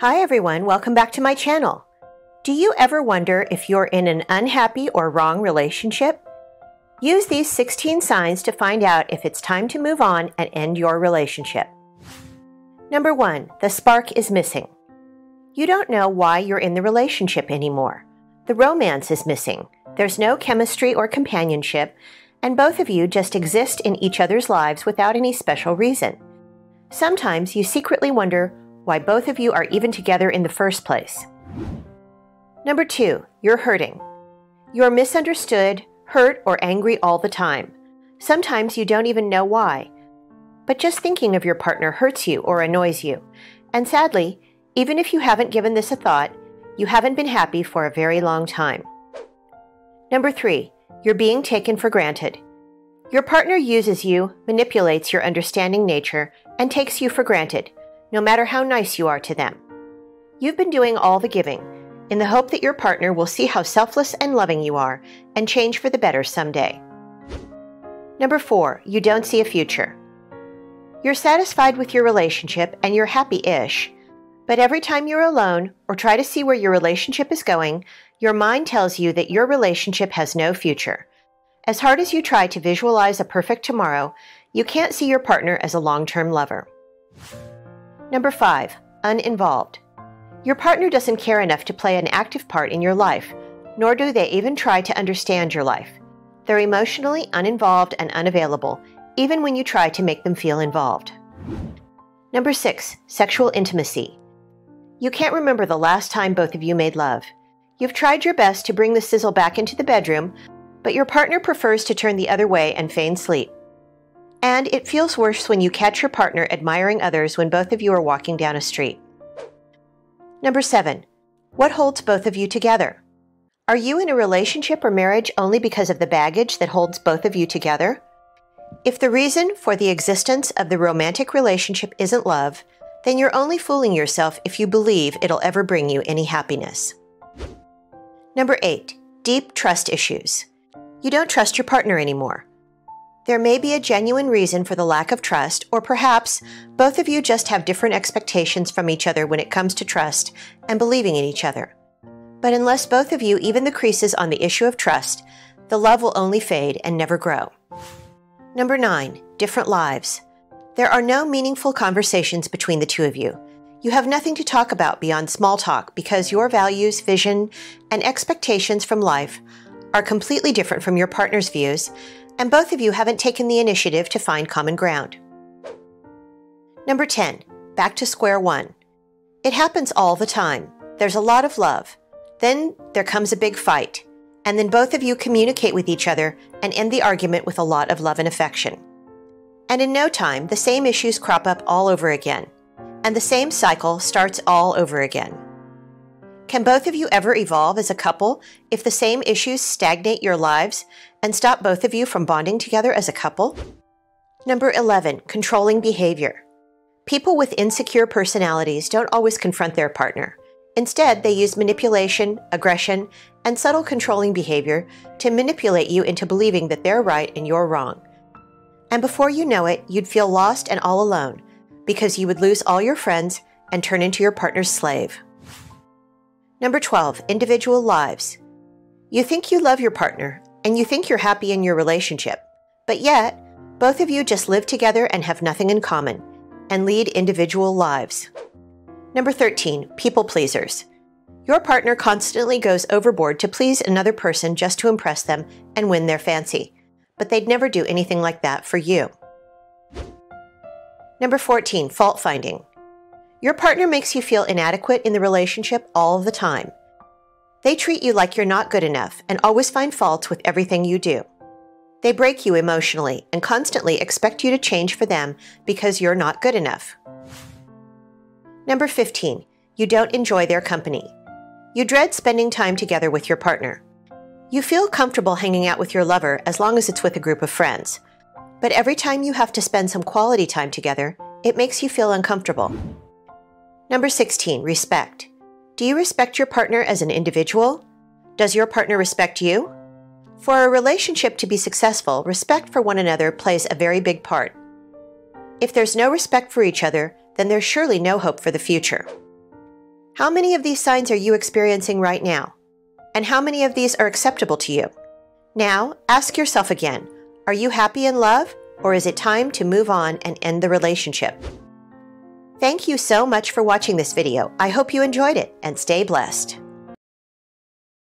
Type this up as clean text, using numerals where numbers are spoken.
Hi everyone, welcome back to my channel. Do you ever wonder if you're in an unhappy or wrong relationship? Use these 16 signs to find out if it's time to move on and end your relationship. Number 1, the spark is missing. You don't know why you're in the relationship anymore. The romance is missing. There's no chemistry or companionship, and both of you just exist in each other's lives without any special reason. Sometimes you secretly wonder why both of you are even together in the first place. Number 2, you're hurting. You're misunderstood, hurt, or angry all the time. Sometimes you don't even know why, but just thinking of your partner hurts you or annoys you. And sadly, even if you haven't given this a thought, you haven't been happy for a very long time. Number 3, you're being taken for granted. Your partner uses you, manipulates your understanding nature, and takes you for granted, no matter how nice you are to them. You've been doing all the giving, in the hope that your partner will see how selfless and loving you are and change for the better someday. Number 4, you don't see a future. You're satisfied with your relationship and you're happy-ish, but every time you're alone or try to see where your relationship is going, your mind tells you that your relationship has no future. As hard as you try to visualize a perfect tomorrow, you can't see your partner as a long-term lover. Number 5, uninvolved. Your partner doesn't care enough to play an active part in your life, nor do they even try to understand your life. They're emotionally uninvolved and unavailable, even when you try to make them feel involved. Number 6, sexual intimacy. You can't remember the last time both of you made love. You've tried your best to bring the sizzle back into the bedroom, but your partner prefers to turn the other way and feign sleep. And it feels worse when you catch your partner admiring others when both of you are walking down a street. Number 7, what holds both of you together? Are you in a relationship or marriage only because of the baggage that holds both of you together? If the reason for the existence of the romantic relationship isn't love, then you're only fooling yourself if you believe it'll ever bring you any happiness. Number 8, deep trust issues. You don't trust your partner anymore. There may be a genuine reason for the lack of trust, or perhaps both of you just have different expectations from each other when it comes to trust and believing in each other. But unless both of you even the creases on the issue of trust, the love will only fade and never grow. Number 9, different lives. There are no meaningful conversations between the two of you. You have nothing to talk about beyond small talk because your values, vision, and expectations from life are completely different from your partner's views, and both of you haven't taken the initiative to find common ground. Number 10, back to square one. It happens all the time. There's a lot of love. Then there comes a big fight. And then both of you communicate with each other and end the argument with a lot of love and affection. And in no time, the same issues crop up all over again. And the same cycle starts all over again. Can both of you ever evolve as a couple if the same issues stagnate your lives and stop both of you from bonding together as a couple? Number 11, controlling behavior. People with insecure personalities don't always confront their partner. Instead, they use manipulation, aggression, and subtle controlling behavior to manipulate you into believing that they're right and you're wrong. And before you know it, you'd feel lost and all alone because you would lose all your friends and turn into your partner's slave. Number 12, individual lives. You think you love your partner, and you think you're happy in your relationship, but yet, both of you just live together and have nothing in common, and lead individual lives. Number 13, people pleasers. Your partner constantly goes overboard to please another person just to impress them and win their fancy, but they'd never do anything like that for you. Number 14, fault finding. Your partner makes you feel inadequate in the relationship all the time. They treat you like you're not good enough and always find faults with everything you do. They break you emotionally and constantly expect you to change for them because you're not good enough. Number 15, you don't enjoy their company. You dread spending time together with your partner. You feel comfortable hanging out with your lover as long as it's with a group of friends. But every time you have to spend some quality time together, it makes you feel uncomfortable. Number 16, respect. Do you respect your partner as an individual? Does your partner respect you? For a relationship to be successful, respect for one another plays a very big part. If there's no respect for each other, then there's surely no hope for the future. How many of these signs are you experiencing right now? And how many of these are acceptable to you? Now, ask yourself again, are you happy in love, or is it time to move on and end the relationship? Thank you so much for watching this video. I hope you enjoyed it, and stay blessed.